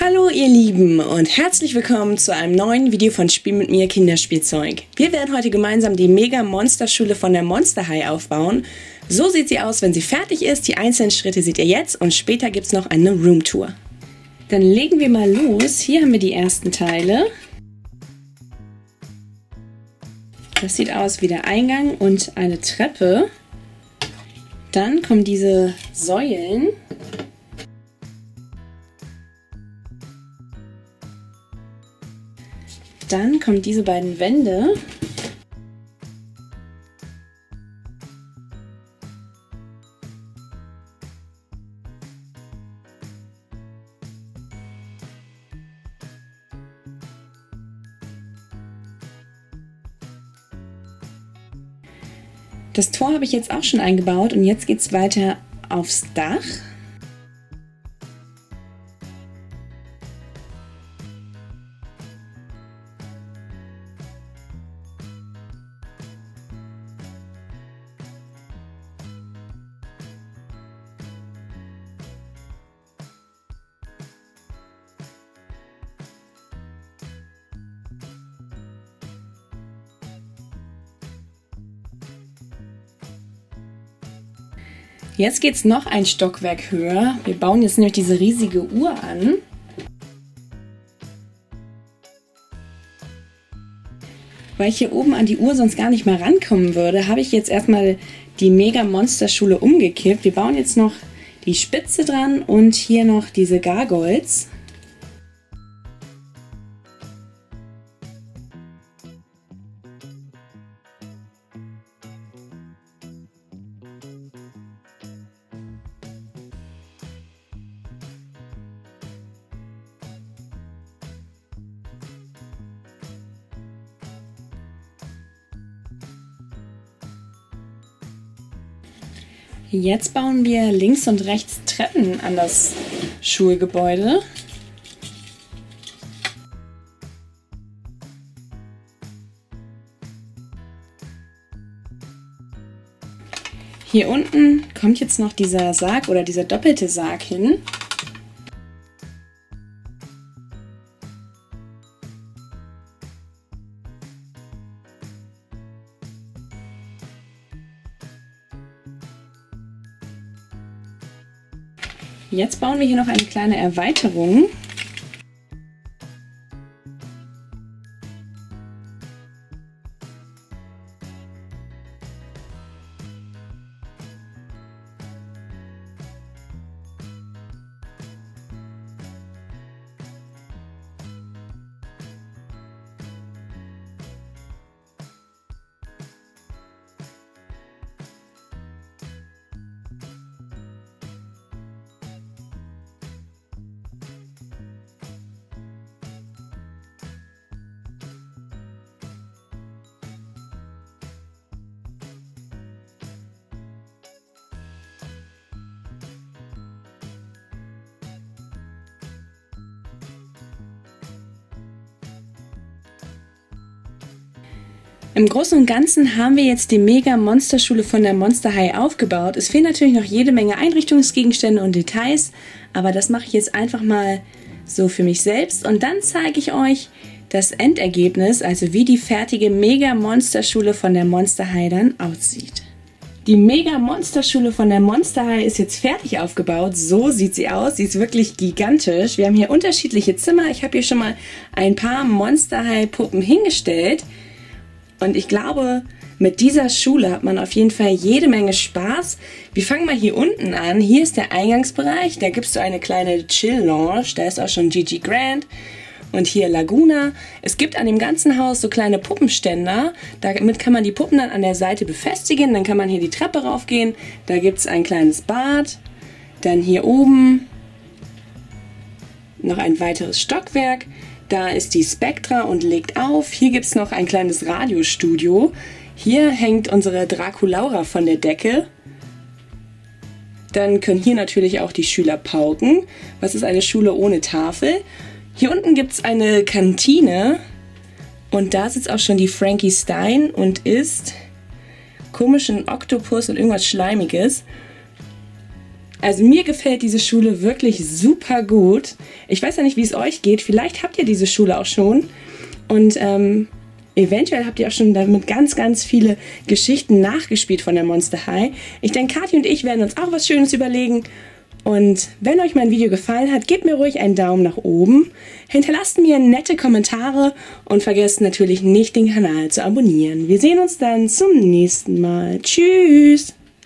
Hallo ihr Lieben und herzlich willkommen zu einem neuen Video von Spiel mit mir Kinderspielzeug. Wir werden heute gemeinsam die MEGA MONSTERSCHULE von der Monster High aufbauen. So sieht sie aus, wenn sie fertig ist. Die einzelnen Schritte seht ihr jetzt und später gibt es noch eine Roomtour. Dann legen wir mal los. Hier haben wir die ersten Teile. Das sieht aus wie der Eingang und eine Treppe. Dann kommen diese Säulen. Dann kommen diese beiden Wände. Das Tor habe ich jetzt auch schon eingebaut und jetzt geht es weiter aufs Dach. Jetzt geht es noch ein Stockwerk höher. Wir bauen jetzt nämlich diese riesige Uhr an. Weil ich hier oben an die Uhr sonst gar nicht mehr rankommen würde, habe ich jetzt erstmal die MEGA MONSTERSCHULE umgekippt. Wir bauen jetzt noch die Spitze dran und hier noch diese Gargoyles. Jetzt bauen wir links und rechts Treppen an das Schulgebäude. Hier unten kommt jetzt noch dieser Sarg oder dieser doppelte Sarg hin. Jetzt bauen wir hier noch eine kleine Erweiterung. Im Großen und Ganzen haben wir jetzt die MEGA MONSTERSCHULE von der Monster High aufgebaut. Es fehlen natürlich noch jede Menge Einrichtungsgegenstände und Details, aber das mache ich jetzt einfach mal so für mich selbst. Und dann zeige ich euch das Endergebnis, also wie die fertige MEGA MONSTERSCHULE von der Monster High dann aussieht. Die MEGA MONSTERSCHULE von der Monster High ist jetzt fertig aufgebaut. So sieht sie aus. Sie ist wirklich gigantisch. Wir haben hier unterschiedliche Zimmer. Ich habe hier schon mal ein paar Monster High Puppen hingestellt. Und ich glaube, mit dieser Schule hat man auf jeden Fall jede Menge Spaß. Wir fangen mal hier unten an. Hier ist der Eingangsbereich. Da gibt es so eine kleine Chill-Lounge. Da ist auch schon Gigi Grant. Und hier Laguna. Es gibt an dem ganzen Haus so kleine Puppenständer. Damit kann man die Puppen dann an der Seite befestigen. Dann kann man hier die Treppe raufgehen. Da gibt es ein kleines Bad. Dann hier oben noch ein weiteres Stockwerk. Da ist die Spectra und legt auf. Hier gibt es noch ein kleines Radiostudio. Hier hängt unsere Draculaura von der Decke. Dann können hier natürlich auch die Schüler pauken. Was ist eine Schule ohne Tafel? Hier unten gibt es eine Kantine. Und da sitzt auch schon die Frankie Stein und isst komischen Oktopus und irgendwas Schleimiges. Also mir gefällt diese Schule wirklich super gut. Ich weiß ja nicht, wie es euch geht. Vielleicht habt ihr diese Schule auch schon. Und eventuell habt ihr auch schon damit ganz, ganz viele Geschichten nachgespielt von der Monster High. Ich denke, Kathi und ich werden uns auch was Schönes überlegen. Und wenn euch mein Video gefallen hat, gebt mir ruhig einen Daumen nach oben. Hinterlasst mir nette Kommentare und vergesst natürlich nicht, den Kanal zu abonnieren. Wir sehen uns dann zum nächsten Mal. Tschüss!